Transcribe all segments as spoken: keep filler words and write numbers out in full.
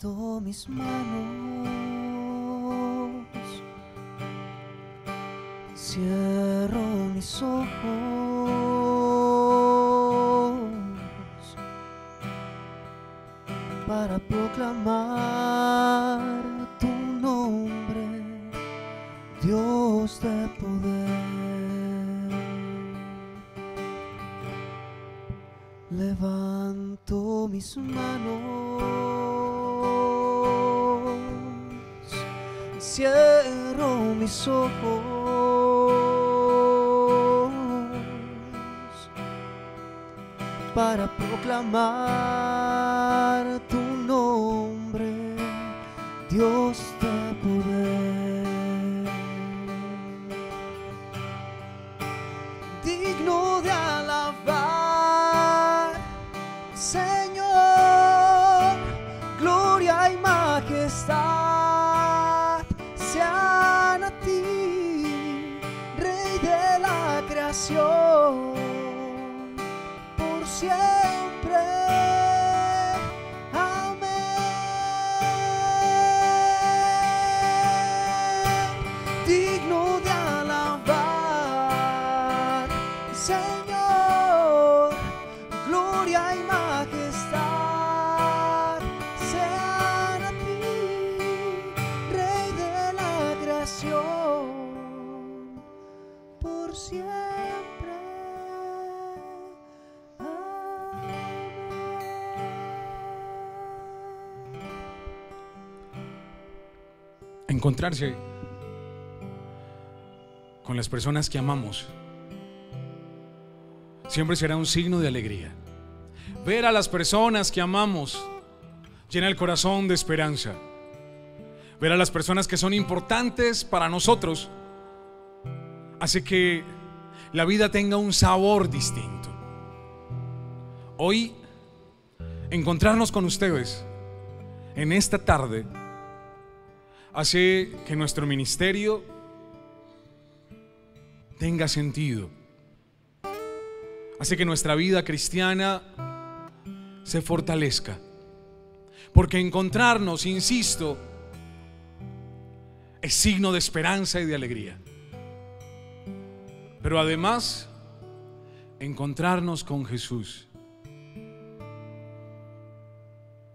levantó mis manos, cierro mis ojos para proclamar tu nombre, Dios de poder. Levanto mis manos, cierro mis ojos para proclamar tu nombre, Dios de poder. Digno de alabar, Señor, gloria y majestad sean a ti, Rey de la creación, por siempre. Amén. Digno de alabar, Señor, gloria y majestad sean a ti, Rey de la creación, por siempre. Amén. Encontrarse con las personas que amamos siempre será un signo de alegría. Ver a las personas que amamos llena el corazón de esperanza. Ver a las personas que son importantes para nosotros hace que la vida tenga un sabor distinto. Hoy, encontrarnos con ustedes en esta tarde hace que nuestro ministerio tenga sentido, hace que nuestra vida cristiana se fortalezca, porque encontrarnos, insisto, es signo de esperanza y de alegría. Pero además, encontrarnos con Jesús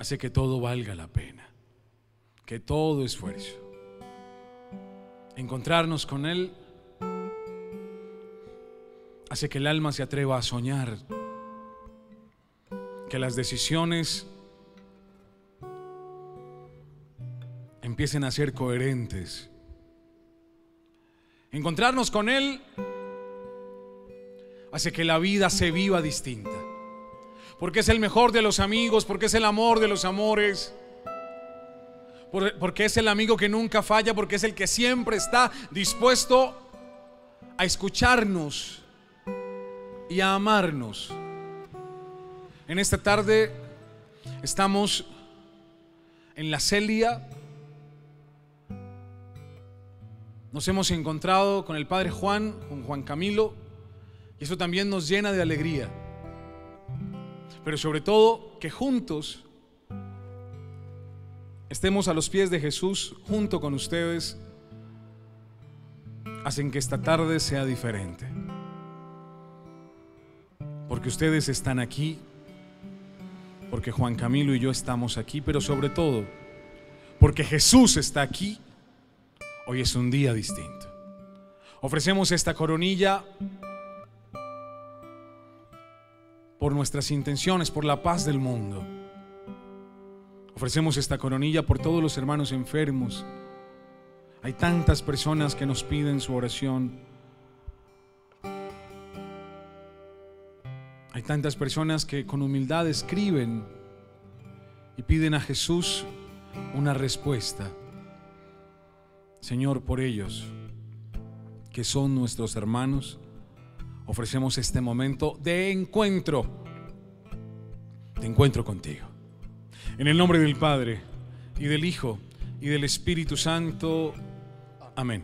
hace que todo valga la pena, que todo esfuerzo. Encontrarnos con Él hace que el alma se atreva a soñar, que las decisiones empiecen a ser coherentes. Encontrarnos con Él hace que la vida se viva distinta, porque es el mejor de los amigos, porque es el amor de los amores, porque es el amigo que nunca falla, porque es el que siempre está dispuesto a escucharnos y a amarnos. En esta tarde estamos en la Celia. Nos hemos encontrado con el Padre Juan, con Juan Camilo, y eso también nos llena de alegría. Pero sobre todo que juntos estemos a los pies de Jesús, junto con ustedes, hacen que esta tarde sea diferente, porque ustedes están aquí, porque Juan Camilo y yo estamos aquí, pero sobre todo porque Jesús está aquí. Hoy es un día distinto. Ofrecemos esta coronilla por nuestras intenciones, por la paz del mundo. Ofrecemos esta coronilla por todos los hermanos enfermos. Hay tantas personas que nos piden su oración. Hay tantas personas que con humildad escriben y piden a Jesús una respuesta. Señor, por ellos, que son nuestros hermanos, ofrecemos este momento de encuentro, de encuentro contigo. En el nombre del Padre, y del Hijo, y del Espíritu Santo. Amén.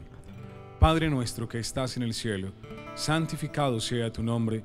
Padre nuestro que estás en el cielo, santificado sea tu nombre.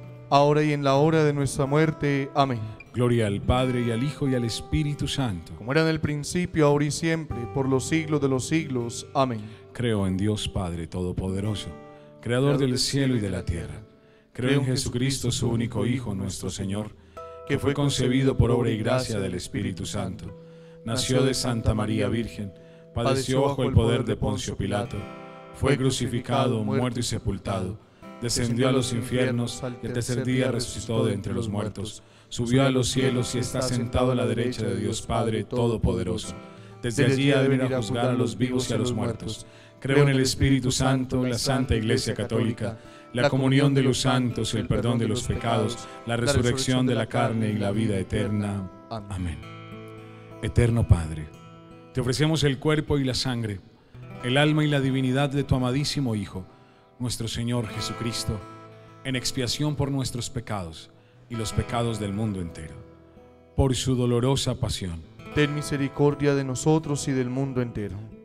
ahora y en la hora de nuestra muerte. Amén. Gloria al Padre, y al Hijo, y al Espíritu Santo. Como era en el principio, ahora y siempre, por los siglos de los siglos. Amén. Creo en Dios Padre Todopoderoso, Creador del cielo y de la tierra. Creo en Jesucristo, su único Hijo, nuestro Señor, que fue concebido por obra y gracia del Espíritu Santo. Nació de Santa María Virgen, padeció bajo el poder de Poncio Pilato, fue crucificado, muerto y sepultado, descendió a los infiernos, y al tercer día resucitó de entre los muertos, subió a los cielos y está sentado a la derecha de Dios Padre Todopoderoso. Desde allí ha de venir a juzgar a los vivos y a los muertos. Creo en el Espíritu Santo, la Santa Iglesia Católica, la comunión de los santos, el perdón de los pecados, la resurrección de la carne y la vida eterna. Amén. Eterno Padre, te ofrecemos el cuerpo y la sangre, el alma y la divinidad de tu amadísimo Hijo, nuestro Señor Jesucristo, en expiación por nuestros pecados y los pecados del mundo entero. Por su dolorosa pasión, ten misericordia de nosotros y del mundo entero.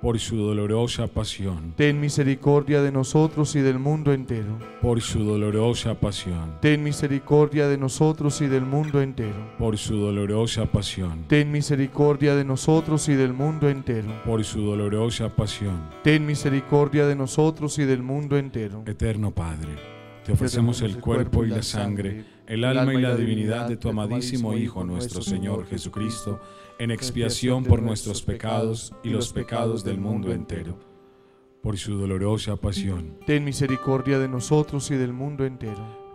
Por su dolorosa pasión, ten misericordia de nosotros y del mundo entero. Por su dolorosa pasión, ten misericordia de nosotros y del mundo entero. Por su dolorosa pasión, ten misericordia de nosotros y del mundo entero. Por su dolorosa pasión, ten misericordia de nosotros y del mundo entero. Eterno Padre, te ofrecemos el cuerpo y la sangre, el alma y la divinidad de tu amadísimo Hijo, nuestro Señor Jesucristo, en expiación por nuestros pecados y los pecados del mundo entero. Por su dolorosa pasión, ten misericordia de nosotros y del mundo entero.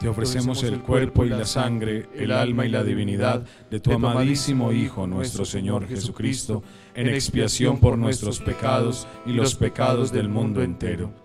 te ofrecemos el cuerpo y la sangre, el alma y la divinidad de tu amadísimo Hijo, nuestro Señor Jesucristo, en expiación por nuestros pecados y los pecados del mundo entero.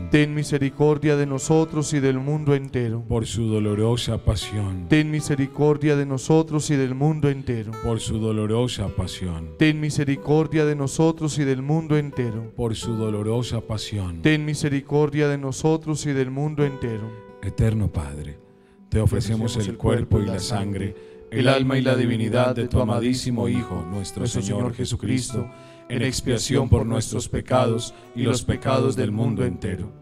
ten misericordia de nosotros y del mundo entero. Por su dolorosa pasión, ten misericordia de nosotros y del mundo entero. Por su dolorosa pasión, ten misericordia de nosotros y del mundo entero. Por su dolorosa pasión, ten misericordia de nosotros y del mundo entero. Eterno Padre, te ofrecemos el cuerpo y la sangre, el alma y la divinidad de tu amadísimo Hijo, nuestro Señor Jesucristo, en expiación por nuestros pecados y los pecados del mundo entero.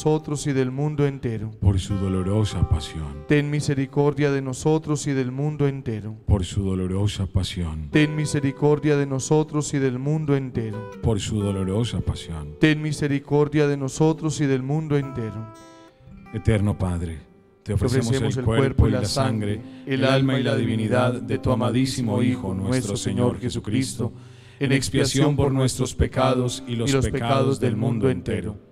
nosotros y del mundo entero. Por su dolorosa pasión, ten misericordia de nosotros y del mundo entero. Por su dolorosa pasión, ten misericordia de nosotros y del mundo entero. Por su dolorosa pasión, ten misericordia de nosotros y del mundo entero. Eterno Padre, te ofrecemos, te ofrecemos el, el cuerpo y la sangre, el alma y la divinidad de tu amadísimo Hijo, nuestro Señor Jesucristo, en expiación por nuestros pecados y los, y los pecados del mundo entero.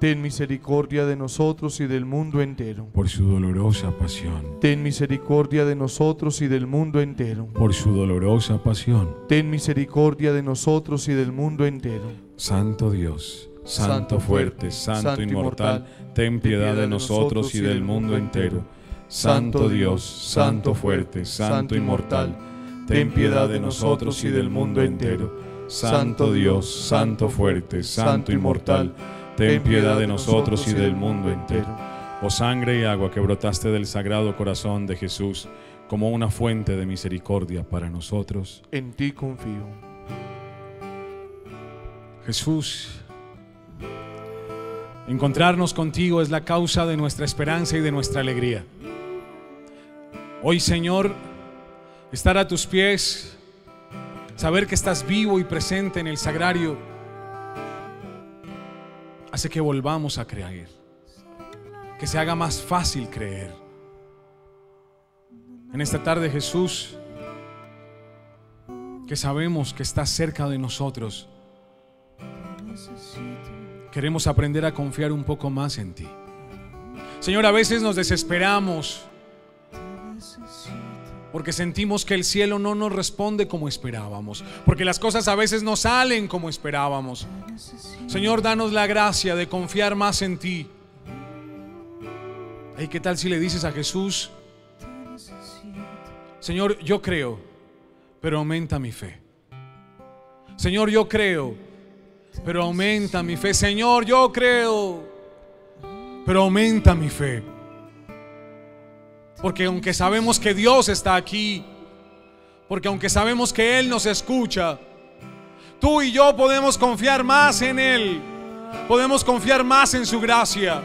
ten misericordia de nosotros y del mundo entero. Por su dolorosa pasión, ten misericordia de nosotros y del mundo entero. Por su dolorosa pasión, ten misericordia de nosotros y del mundo entero. Santo Dios, Santo fuerte, Santo inmortal, ten piedad de nosotros y del mundo entero. Santo Dios, Santo fuerte, Santo inmortal, ten piedad de nosotros y del mundo entero. Santo Dios, Santo fuerte, Santo inmortal, ten piedad de nosotros y del mundo entero. Oh sangre y agua que brotaste del sagrado corazón de Jesús como una fuente de misericordia para nosotros, en ti confío. Jesús, encontrarnos contigo es la causa de nuestra esperanza y de nuestra alegría. Hoy, Señor, estar a tus pies, saber que estás vivo y presente en el sagrario, hace que volvamos a creer, que se haga más fácil creer. En esta tarde, Jesús, que sabemos que estás cerca de nosotros, queremos aprender a confiar un poco más en ti. Señor, a veces nos desesperamos porque sentimos que el cielo no nos responde como esperábamos, porque las cosas a veces no salen como esperábamos. Señor, danos la gracia de confiar más en ti. ¿Y qué tal si le dices a Jesús: Señor, yo creo, pero aumenta mi fe. Señor, yo creo, pero aumenta mi fe. Señor, yo creo, pero aumenta mi fe. Porque aunque sabemos que Dios está aquí, porque aunque sabemos que Él nos escucha, tú y yo podemos confiar más en Él, podemos confiar más en su gracia,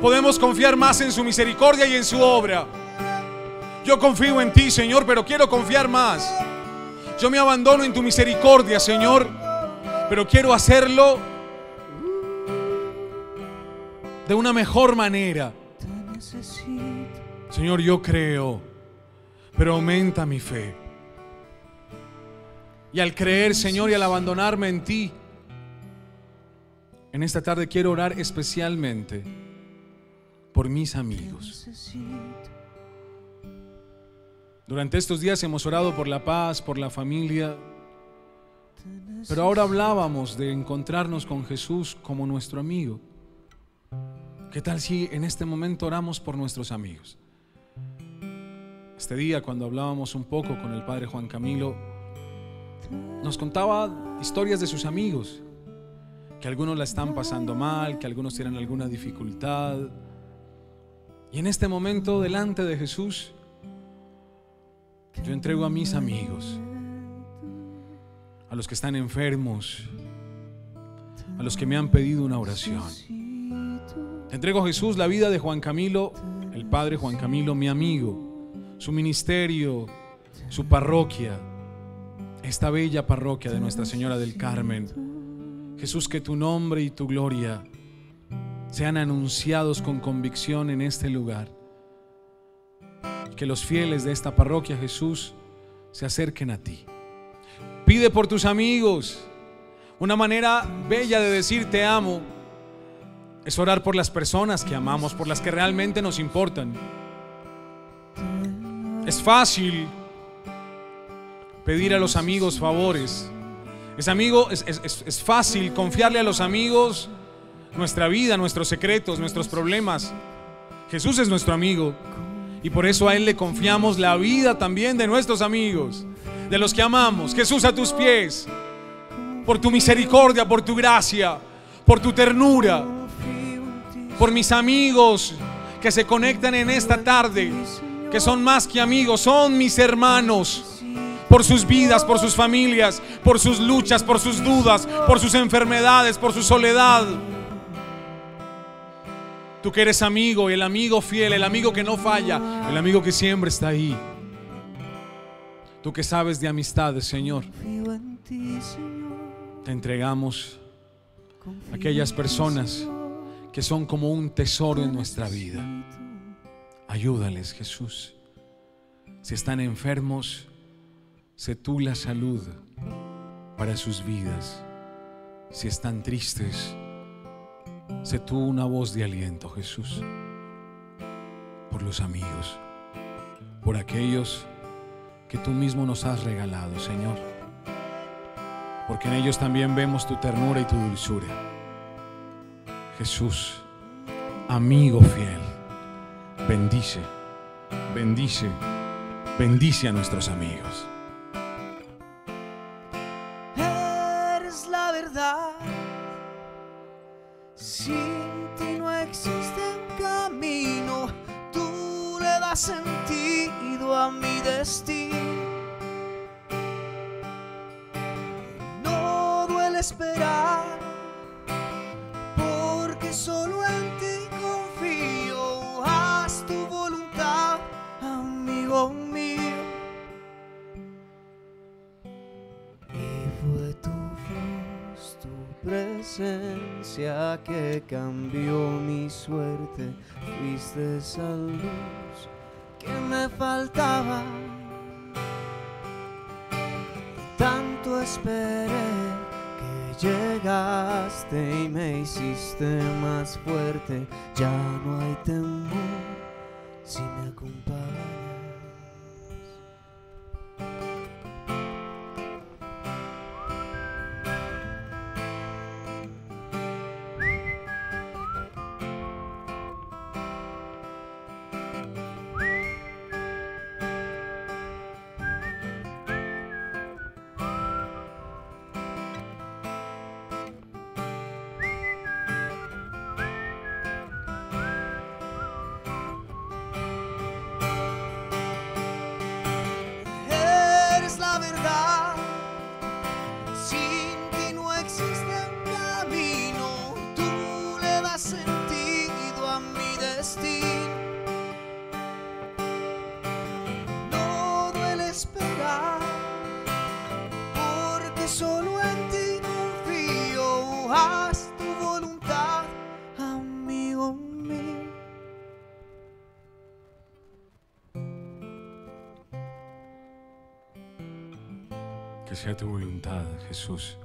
podemos confiar más en su misericordia y en su obra. Yo confío en ti, Señor, pero quiero confiar más. Yo me abandono en tu misericordia, Señor, pero quiero hacerlo de una mejor manera. Señor, yo creo, pero aumenta mi fe. Y al creer, Señor, y al abandonarme en ti, en esta tarde quiero orar especialmente por mis amigos. Durante estos días hemos orado por la paz, por la familia, pero ahora hablábamos de encontrarnos con Jesús como nuestro amigo. ¿Qué tal si en este momento oramos por nuestros amigos? Este día, cuando hablábamos un poco con el padre Juan Camilo, nos contaba historias de sus amigos, que algunos la están pasando mal, que algunos tienen alguna dificultad. Y en este momento, delante de Jesús, yo entrego a mis amigos, a los que están enfermos, a los que me han pedido una oración. Te entrego, Jesús, la vida de Juan Camilo, el padre Juan Camilo, mi amigo, su ministerio, su parroquia, esta bella parroquia de Nuestra Señora del Carmen. Jesús, que tu nombre y tu gloria sean anunciados con convicción en este lugar, y que los fieles de esta parroquia, Jesús, se acerquen a ti. Pide por tus amigos. Una manera bella de decir te amo es orar por las personas que amamos, por las que realmente nos importan. Es fácil pedir a los amigos favores. Mis amigos, es, es, es fácil confiarle a los amigos nuestra vida, nuestros secretos, nuestros problemas. Jesús es nuestro amigo y por eso a Él le confiamos la vida también de nuestros amigos, de los que amamos. Jesús, a tus pies, por tu misericordia, por tu gracia, por tu ternura, por mis amigos que se conectan en esta tarde, que son más que amigos, son mis hermanos, por sus vidas, por sus familias, por sus luchas, por sus dudas, por sus enfermedades, por su soledad. Tú que eres amigo, el amigo fiel, el amigo que no falla, el amigo que siempre está ahí. Tú que sabes de amistades, Señor, te entregamos aquellas personas que son como un tesoro en nuestra vida. Ayúdales, Jesús. Si están enfermos, sé tú la salud para sus vidas. Si están tristes, sé tú una voz de aliento, Jesús. Por los amigos, por aquellos que tú mismo nos has regalado, Señor, porque en ellos también vemos tu ternura y tu dulzura. Jesús, amigo fiel, bendice, bendice, bendice a nuestros amigos. Eres la verdad, sin ti no existe un camino, tú le das sentido a mi destino. No duele esperar, porque solo en ti confío, haz tu voluntad, amigo mío. Y fue tu voz, tu presencia que cambió mi suerte, fuiste esa luz que me faltaba. Tanto esperé que llegaste y me hiciste más fuerte. Ya no hay temor si me comparas. Que sea tu voluntad, Jesús,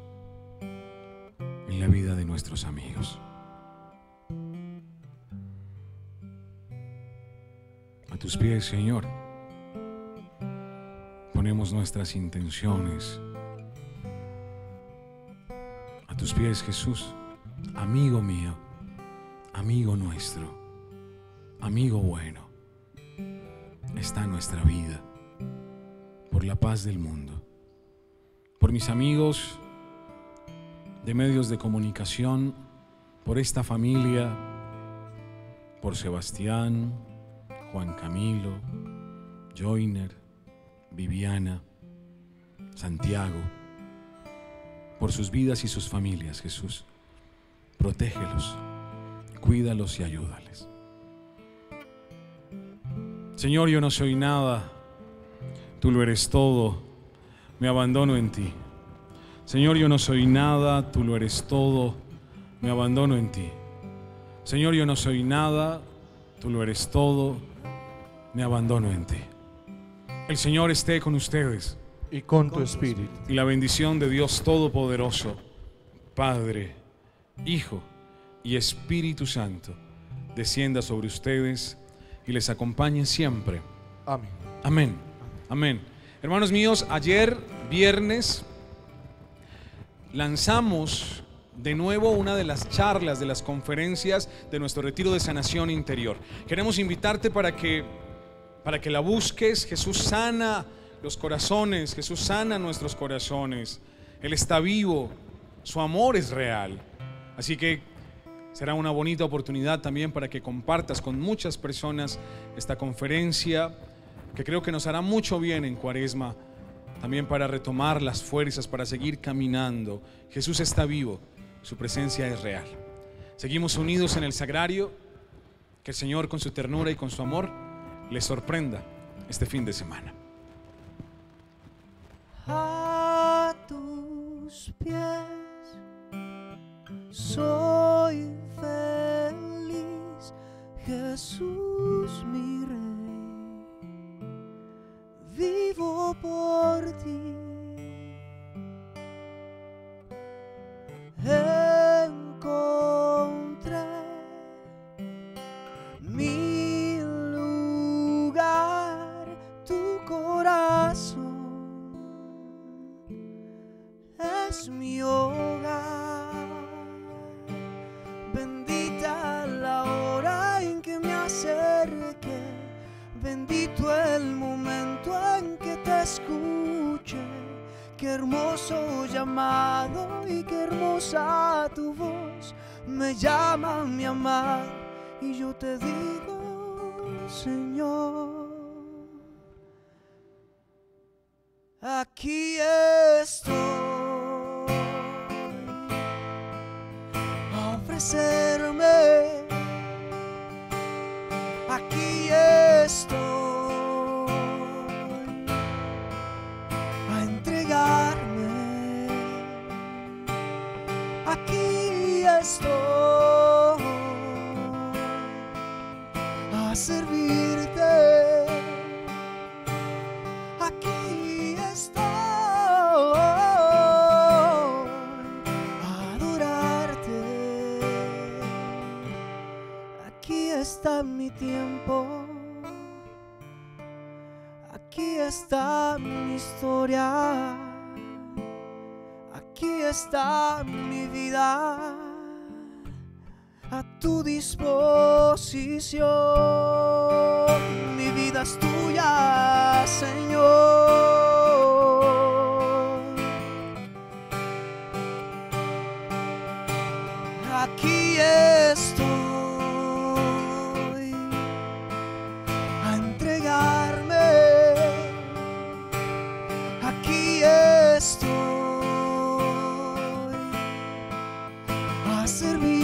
en la vida de nuestros amigos. A tus pies, Señor, ponemos nuestras intenciones. A tus pies, Jesús, amigo mío, amigo nuestro, amigo bueno, está nuestra vida por la paz del mundo. Por mis amigos de medios de comunicación, por esta familia, por Sebastián, Juan Camilo, Joyner, Viviana, Santiago, por sus vidas y sus familias, Jesús, protégelos, cuídalos y ayúdales. Señor, yo no soy nada, tú lo eres todo. Me abandono en ti. Señor, yo no soy nada, tú lo eres todo. Me abandono en ti. Señor, yo no soy nada, tú lo eres todo. Me abandono en ti. El Señor esté con ustedes. Y con tu espíritu. Y la bendición de Dios Todopoderoso, Padre, Hijo y Espíritu Santo, descienda sobre ustedes y les acompañe siempre. Amén. Amén. Amén. Hermanos míos, ayer viernes lanzamos de nuevo una de las charlas, de las conferencias de nuestro retiro de sanación interior. Queremos invitarte para que, para que la busques. Jesús sana los corazones, Jesús sana nuestros corazones. Él está vivo, su amor es real. Así que será una bonita oportunidad también para que compartas con muchas personas esta conferencia, que creo que nos hará mucho bien en Cuaresma, también para retomar las fuerzas, para seguir caminando. Jesús está vivo, su presencia es real. Seguimos unidos en el Sagrario. Que el Señor, con su ternura y con su amor, les sorprenda este fin de semana. A tus pies soy feliz, Jesús mi Rey, vivo por ti. Encontré mi lugar, tu corazón es mi hogar. Bendita la hora en que me acerqué, bendito el momento en que te escuché. Qué hermoso llamado y qué hermosa tu voz. Me llama mi amado y yo te digo, Señor, aquí estoy a ofrecerme. Aquí estoy a entregarme. Aquí estoy a servirte. Aquí estoy a adorarte. Aquí está mi tiempo. Aquí está mi historia. Aquí está mi vida a tu disposición. Mi vida es tuya, Señor. Aquí estoy a entregarme. Aquí estoy a servirte.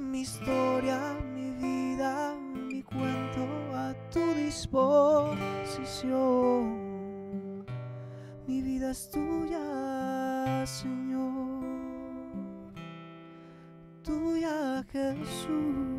Mi historia, mi vida, mi cuento a tu disposición. Mi vida es tuya, Señor, tuya, Jesús.